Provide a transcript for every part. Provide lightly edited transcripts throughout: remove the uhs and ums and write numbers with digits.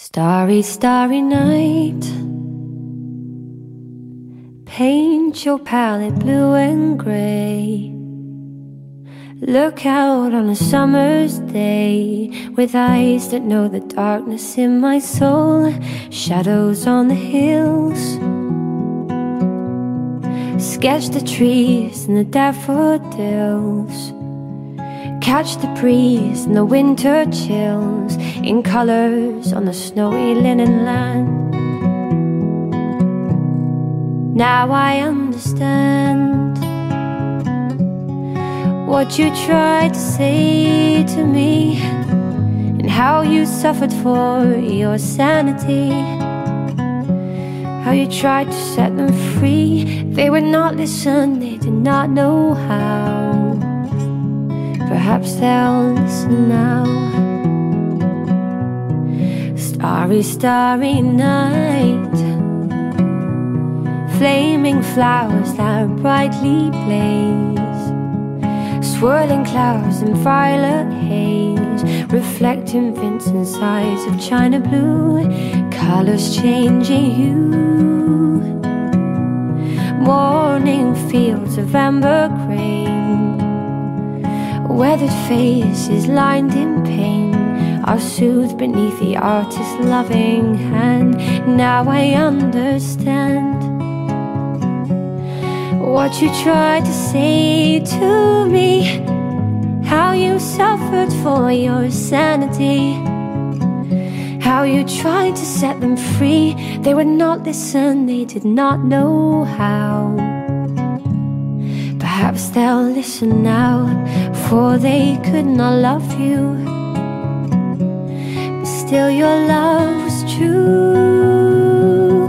Starry, starry night, paint your palette blue and grey. Look out on a summer's day, with eyes that know the darkness in my soul. Shadows on the hills, sketch the trees and the daffodils. Catch the breeze and the winter chills, in colours on the snowy linen land. Now I understand what you tried to say to me, and how you suffered for your sanity, how you tried to set them free. They would not listen, they did not know how. Perhaps they'll listen now. Starry, starry night, flaming flowers that brightly blaze, swirling clouds in violet haze, reflecting Vincent's eyes of china blue. Colours changing hue, morning fields of amber grain, weathered faces lined in pain, are soothed beneath the artist's loving hand. Now I understand what you tried to say to me, how you suffered for your sanity, how you tried to set them free. They would not listen, they did not know how. Perhaps they'll listen now, for they could not love you, but still your love was true.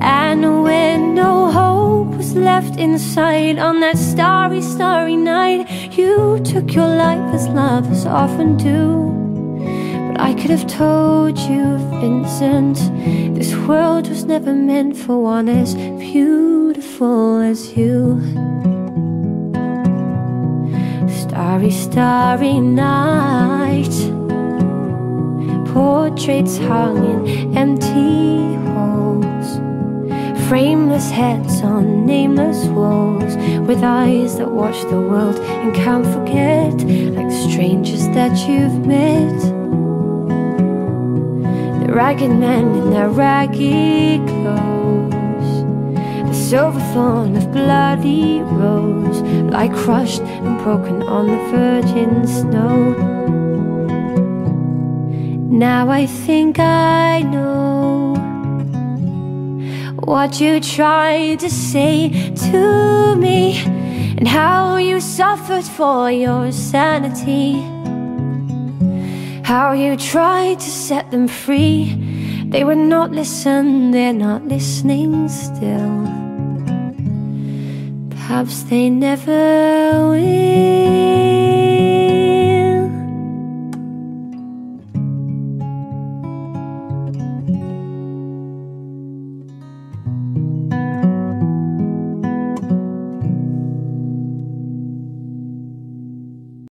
And when no hope was left inside, on that starry, starry night, you took your life as lovers often do. But I could have told you, Vincent, this world was never meant for one as beautiful as you. Starry, starry night, portraits hung in empty halls, frameless heads on nameless walls, with eyes that watch the world and can't forget, like strangers that you've met. The ragged men in their ragged clothes, silver thorn of bloody rose, lie crushed and broken on the virgin snow. Now I think I know what you tried to say to me, and how you suffered for your sanity, how you tried to set them free. They would not listen, they're not listening still. Perhaps they never will.